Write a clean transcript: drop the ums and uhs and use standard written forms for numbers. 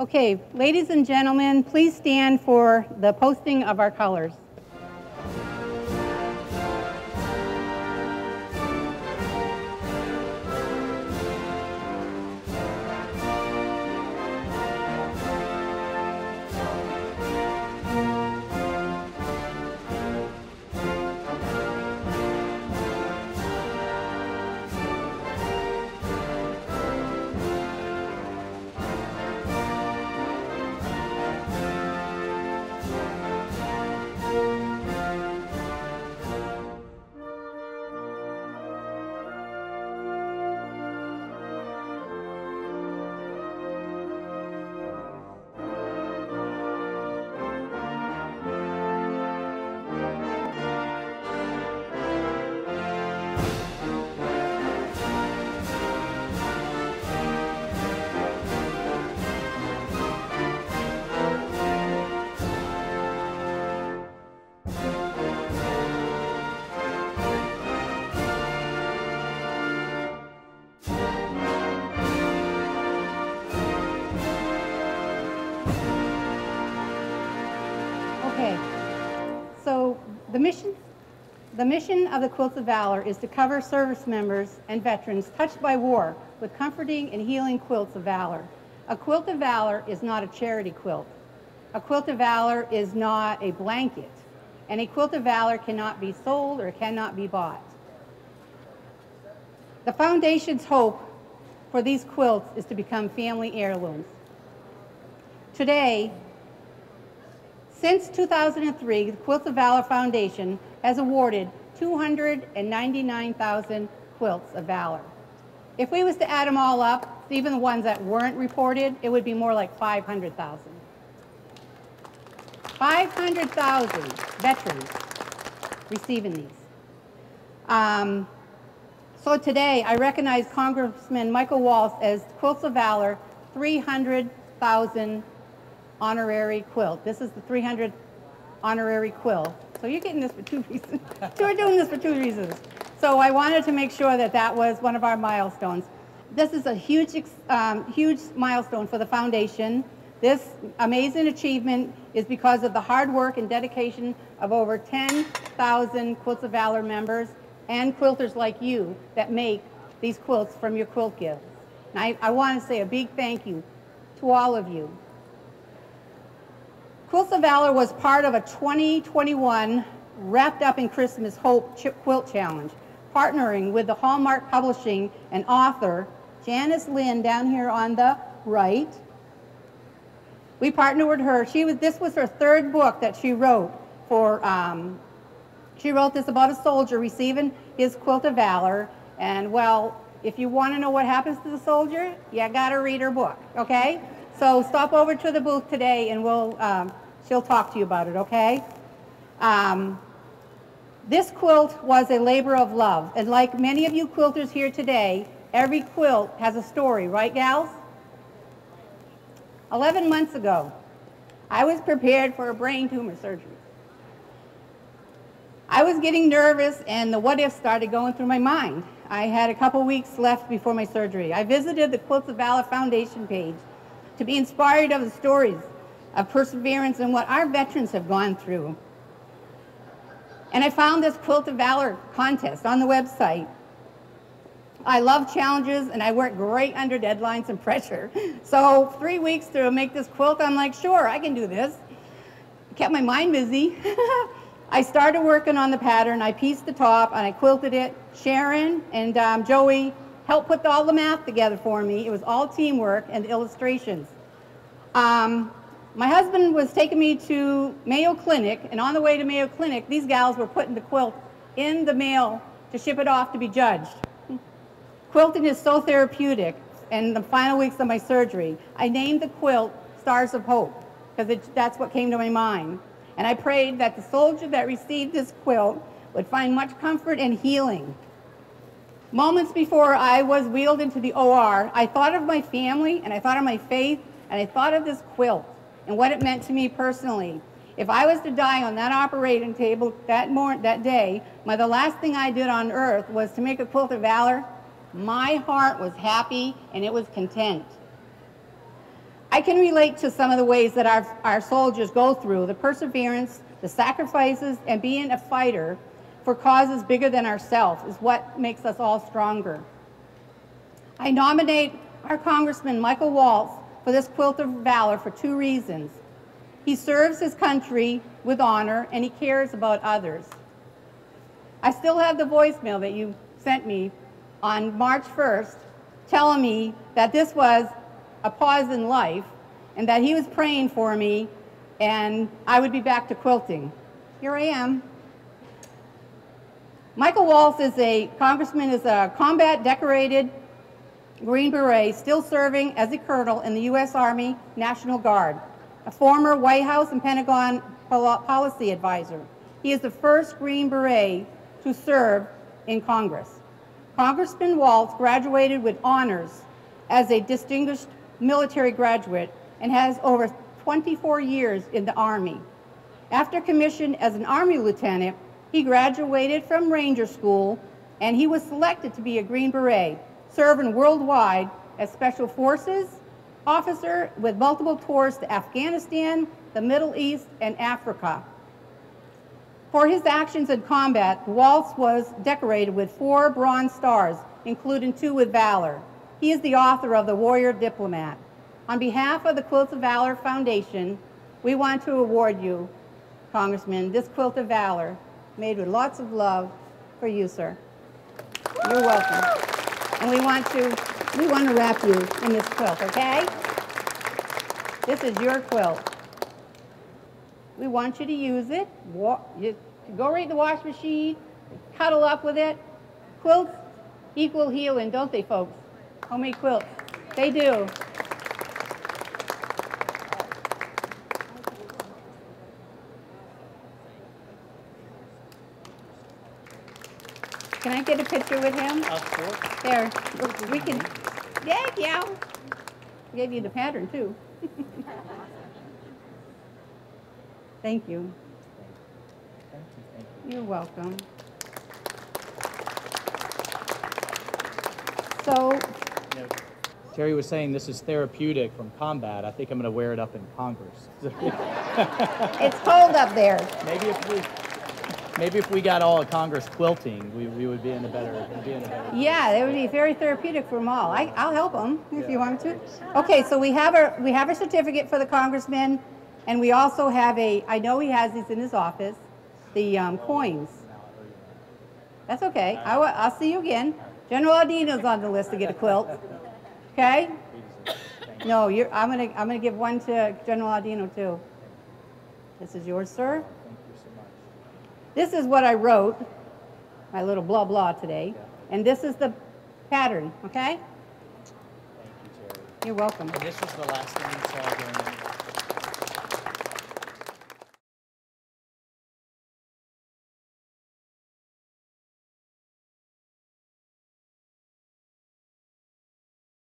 Okay, ladies and gentlemen, please stand for the posting of our colors. The mission of the Quilts of Valor is to cover service members and veterans touched by war with comforting and healing Quilts of Valor. A Quilt of Valor is not a charity quilt. A Quilt of Valor is not a blanket. And a Quilt of Valor cannot be sold or cannot be bought. The Foundation's hope for these quilts is to become family heirlooms. Today, since 2003, the Quilts of Valor Foundation has awarded 299,000 Quilts of Valor. If we was to add them all up, even the ones that weren't reported, it would be more like 500,000. 500,000 veterans receiving these. So today, I recognize Congressman Michael Waltz as Quilts of Valor 300,000 honorary quilt. This is the 300 honorary quilt. So you're getting this for two reasons. You're doing this for two reasons. So I wanted to make sure that that was one of our milestones. This is a huge, huge milestone for the foundation. This amazing achievement is because of the hard work and dedication of over 10,000 Quilts of Valor members and quilters like you that make these quilts from your quilt gifts. And I want to say a big thank you to all of you. Quilts of Valor was part of a 2021 Wrapped Up in Christmas Hope Quilt Challenge, partnering with the Hallmark Publishing and author Janice Lynn down here on the right. We partnered with her. This was her third book that she wrote. She wrote this about a soldier receiving his Quilt of Valor. And well, if you want to know what happens to the soldier, you got to read her book, okay? So stop over to the booth today, and she'll talk to you about it, okay? This quilt was a labor of love, and like many of you quilters here today, every quilt has a story, right, gals? 11 months ago, I was prepared for a brain tumor surgery. I was getting nervous, and the what-ifs started going through my mind. I had a couple weeks left before my surgery. I visited the Quilts of Valor Foundation page to be inspired of the stories of perseverance and what our veterans have gone through. And I found this Quilt of Valor contest on the website. I love challenges, and I work great under deadlines and pressure. So 3 weeks to make this quilt, I'm like, sure, I can do this. Kept my mind busy. I started working on the pattern. I pieced the top, and I quilted it. Sharon and Joey helped put all the math together for me. It was all teamwork and illustrations. My husband was taking me to Mayo Clinic, and on the way to Mayo Clinic, these gals were putting the quilt in the mail to ship it off to be judged. Quilting is so therapeutic, and in the final weeks of my surgery, I named the quilt Stars of Hope, because that's what came to my mind. And I prayed that the soldier that received this quilt would find much comfort and healing. Moments before I was wheeled into the OR, I thought of my family, and I thought of my faith, and I thought of this quilt and what it meant to me personally. If I was to die on that operating table that day, the last thing I did on earth was to make a Quilt of Valor. My heart was happy, and it was content. I can relate to some of the ways that our soldiers go through, the perseverance, the sacrifices, and being a fighter for causes bigger than ourselves is what makes us all stronger. I nominate our Congressman Michael Waltz for this Quilt of Valor for two reasons. He serves his country with honor, and he cares about others. I still have the voicemail that you sent me on March 1st telling me that this was a pause in life and that he was praying for me and I would be back to quilting. Here I am. Michael Waltz is a combat decorated Green Beret, still serving as a colonel in the U.S. Army National Guard, a former White House and Pentagon policy advisor. He is the first Green Beret to serve in Congress. Congressman Waltz graduated with honors as a distinguished military graduate and has over 24 years in the Army. After commission as an Army lieutenant, he graduated from Ranger School and he was selected to be a Green Beret, serving worldwide as Special Forces officer with multiple tours to Afghanistan, the Middle East, and Africa. For his actions in combat, Waltz was decorated with 4 Bronze Stars, including 2 with Valor. He is the author of The Warrior Diplomat. On behalf of the Quilts of Valor Foundation, we want to award you, Congressman, this Quilt of Valor, made with lots of love for you, sir. You're welcome. And we want to wrap you in this quilt, okay? This is your quilt. We want you to use it. You go right to the wash machine, cuddle up with it. Quilts equal healing, don't they, folks? Homemade quilts. They do. Can I get a picture with him? Of course. There. We can. Thank you. I gave you the pattern, too. Thank you. Thank you. Thank you. You're welcome. So, Terry was saying this is therapeutic from combat. I think I'm going to wear it up in Congress. It's cold up there. Maybe if we got all of Congress quilting, we would be in a better. Yeah, it would be very therapeutic for them all. I'll help them if you want me to. Okay, so we have a certificate for the congressman, and we also have a. I know he has these in his office, the coins. That's okay. I'll see you again. General Aldino's on the list to get a quilt. Okay? No, I'm gonna give one to General Aldino too. This is yours, sir. Thank you so much. This is what I wrote, my little blah blah today, and this is the pattern. Okay? Thank you, Terry. You're welcome. And this was the last thing you saw.